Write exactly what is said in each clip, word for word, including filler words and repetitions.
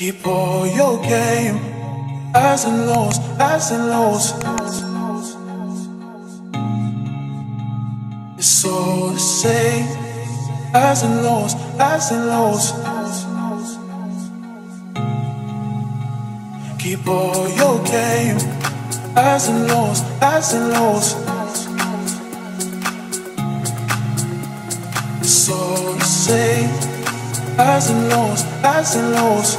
Keep all your game, highs and lows, highs and lows. It's all the same, highs and lows, highs and lows. Keep all your game, highs and lows, highs and lows. It's all the same, highs and lows, highs and lows.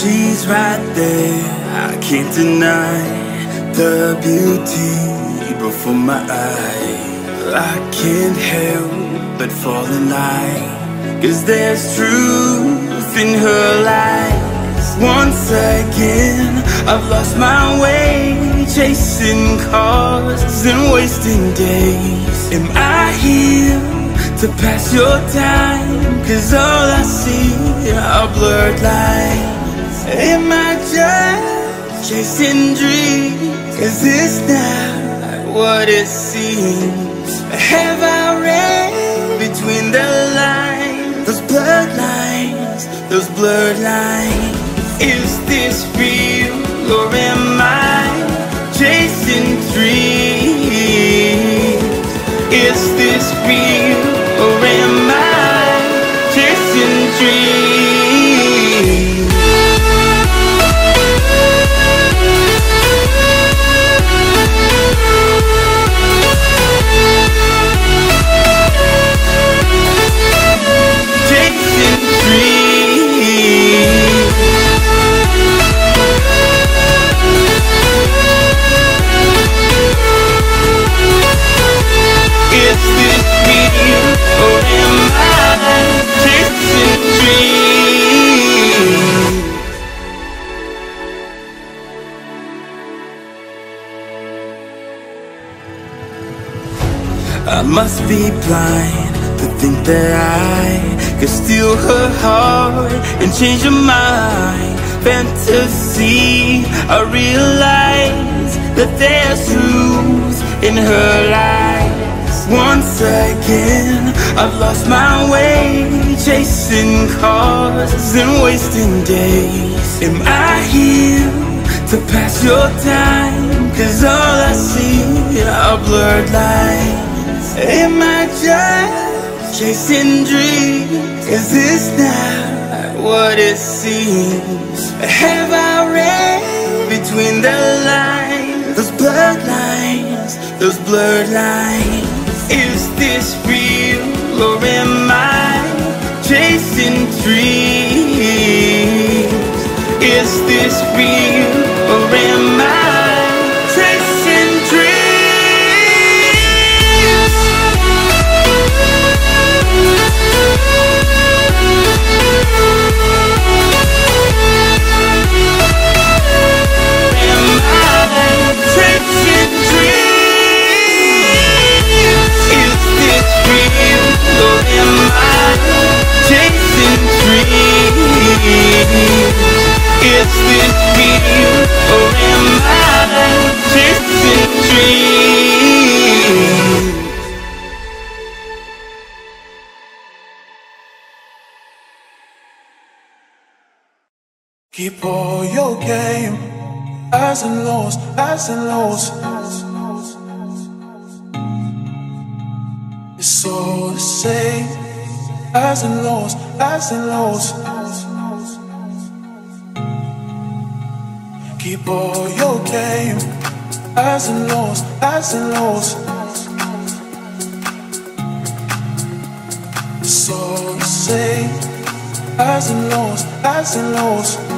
She's right there, I can't deny the beauty before my eyes. I can't help but fall in line, 'cause there's truth in her lies. Once again, I've lost my way, chasing cars and wasting days. Am I here to pass your time? Cause all I see are blurred lines. Am I just chasing dreams? Is this not what it seems? Have I read between the lines? Those blurred lines, those blurred lines. Is this real, or am I chasing dreams? Is this real, or am I chasing dreams? I must be blind to think that I could steal her heart and change her mind. Fantasy, I realize that there's truth in her lies. Once again, I've lost my way, chasing cars and wasting days. Am I here to pass your time? Cause all I see are blurred lines. Am I just chasing dreams? Is this not what it seems? Have I read between the lines? Those blurred lines, those blurred lines. Is this real, or am I chasing dreams? Is this real, or am I? Is this real, or am I chasing dreams? Keep all your game, highs and lows, highs and lows. It's all the same, highs and lows, highs and lows. Keep all your game, highs and lows, highs and lows. It's all the same, highs and lows, highs and lows.